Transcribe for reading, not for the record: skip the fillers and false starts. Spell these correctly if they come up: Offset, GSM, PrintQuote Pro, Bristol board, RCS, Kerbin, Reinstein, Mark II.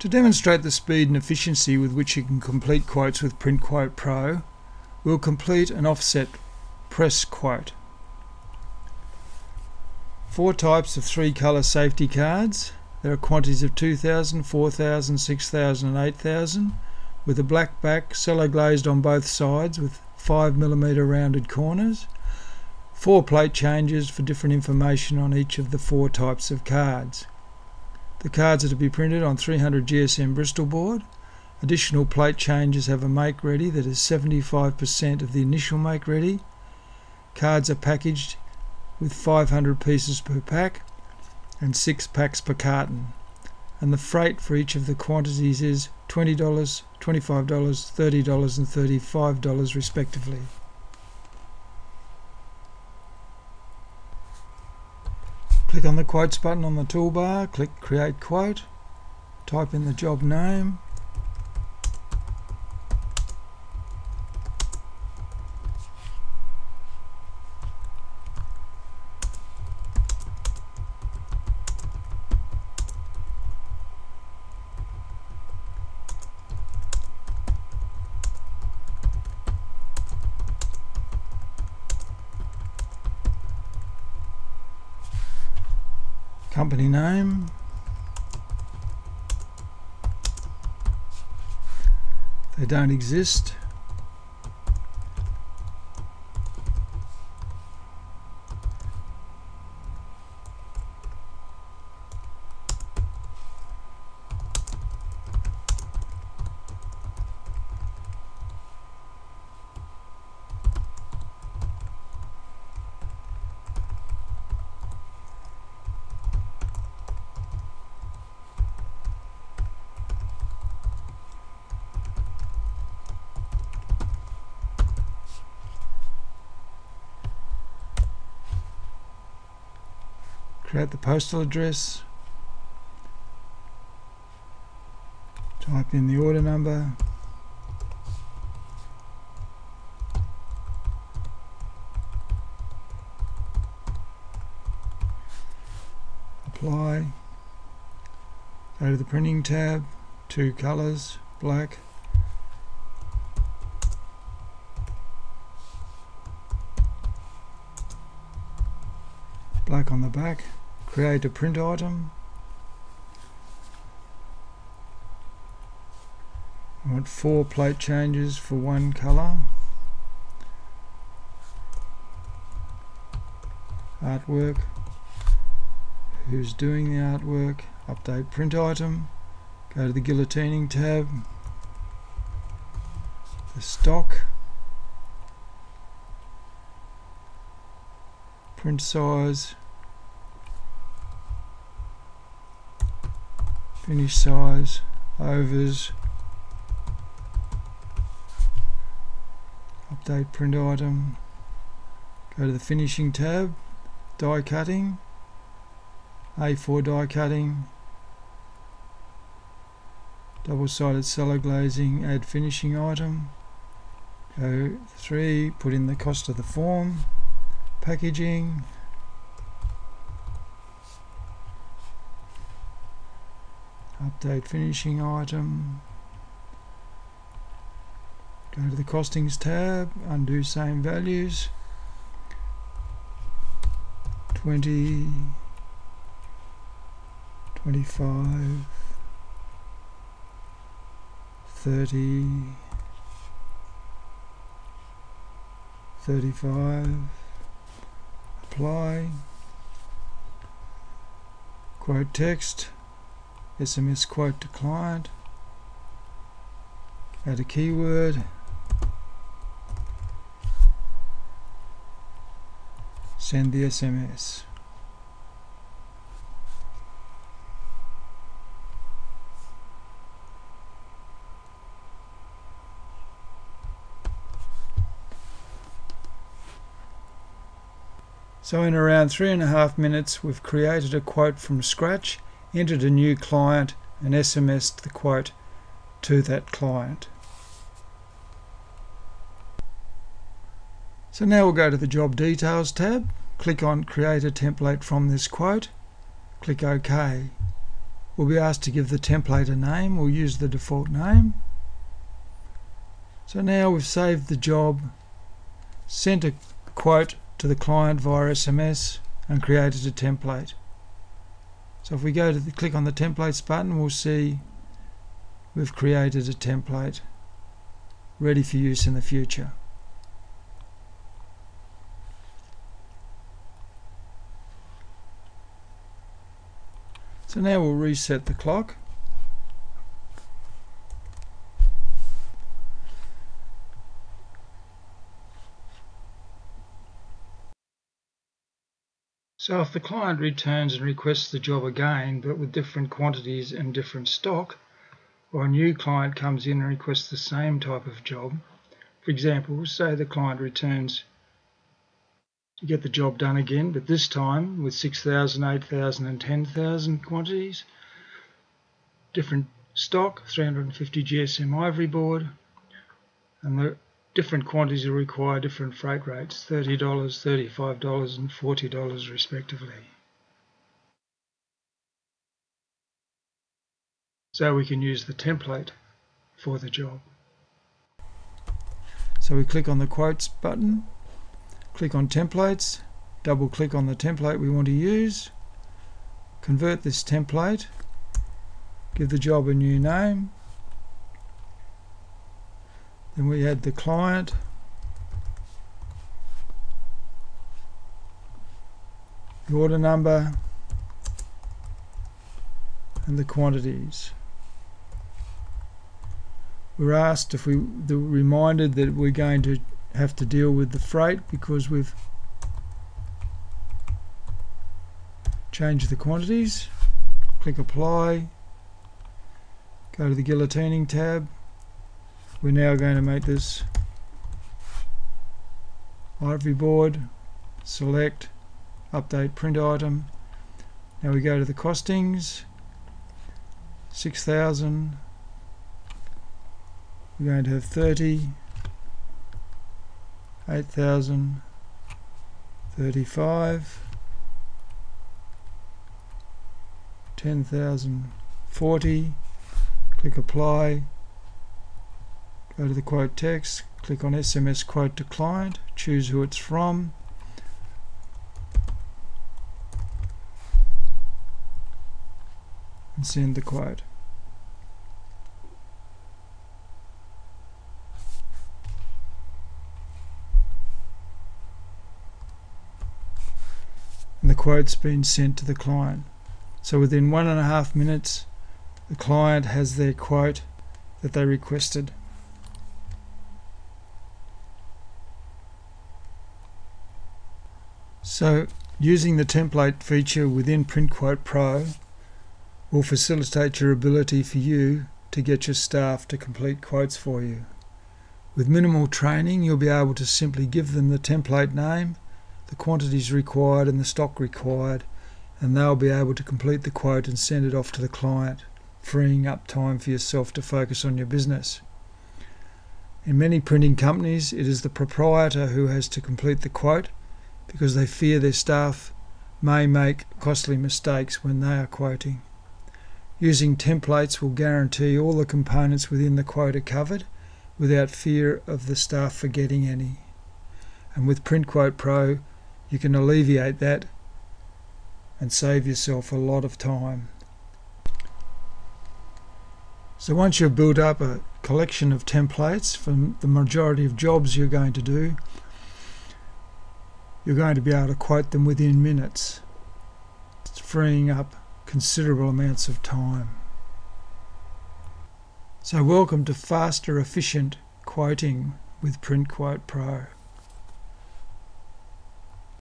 To demonstrate the speed and efficiency with which you can complete quotes with PrintQuote Pro, we'll complete an offset press quote. 4 types of 3 colour safety cards. There are quantities of 2,000, 4,000, 6,000 and 8,000 with a black back, cello glazed on both sides with 5mm rounded corners. 4 plate changes for different information on each of the 4 types of cards. The cards are to be printed on 300 GSM Bristol board. Additional plate changes have a make ready that is 75% of the initial make ready. Cards are packaged with 500 pieces per pack and 6 packs per carton, and the freight for each of the quantities is $20, $25, $30 and $35 respectively. Click on the Quotes button on the toolbar, click Create Quote, type in the job name, company name, they don't exist, create the postal address, type in the order number, apply, go to the printing tab, 2 colours, black, black on the back. Create a print item. I want 4 plate changes for 1 colour. Artwork. Who's doing the artwork? Update print item. Go to the guillotining tab. The stock. Print size. Finish size, overs, update print item, go to the finishing tab, die cutting, A4 die cutting, double-sided cello glazing, add finishing item, go 3, put in the cost of the form, packaging, update finishing item, go to the costings tab, undo same values, 20, 25, 30, 35, apply, quote text, SMS quote to client, add a keyword, send the SMS. So in around 3.5 minutes we've created a quote from scratch, entered a new client and SMS'd the quote to that client. So now we'll go to the Job Details tab, click on Create a Template from this Quote, click OK. We'll be asked to give the template a name. We'll use the default name. So now we've saved the job, sent a quote to the client via SMS, and created a template. So if we go to click on the templates button, we'll see we've created a template ready for use in the future. So now we'll reset the clock. So if the client returns and requests the job again, but with different quantities and different stock, or a new client comes in and requests the same type of job, for example, say the client returns to get the job done again, but this time with 6,000, 8,000 and 10,000 quantities, different stock, 350 GSM ivory board, and the different quantities will require different freight rates, $30, $35 and $40 respectively. So we can use the template for the job. So we click on the quotes button, click on templates, double click on the template we want to use, convert this template, give the job a new name, then we add the client, the order number and the quantities. We're asked if we're reminded that we're going to have to deal with the freight because we've changed the quantities. Click apply, go to the guillotining tab. We're now going to make this ivory board, select, update print item. Now we go to the costings, 6,000, we're going to have 30, 8,000, 35, 10,000, 40. Click apply, go to the quote text, click on SMS quote to client, choose who it's from, and send the quote. The quote's been sent to the client. So within 1.5 minutes the client has their quote that they requested. So using the template feature within PrintQuote Pro will facilitate your ability for you to get your staff to complete quotes for you. With minimal training, you'll be able to simply give them the template name, the quantities required and the stock required, and they'll be able to complete the quote and send it off to the client, freeing up time for yourself to focus on your business. In many printing companies, it is the proprietor who has to complete the quote because they fear their staff may make costly mistakes when they are quoting. Using templates will guarantee all the components within the quote are covered without fear of the staff forgetting any. And with PrintQuote Pro, you can alleviate that and save yourself a lot of time. So once you've built up a collection of templates from the majority of jobs you're going to do, you're going to be able to quote them within minutes. It's freeing up considerable amounts of time. So welcome to faster, efficient quoting with PrintQuote Pro.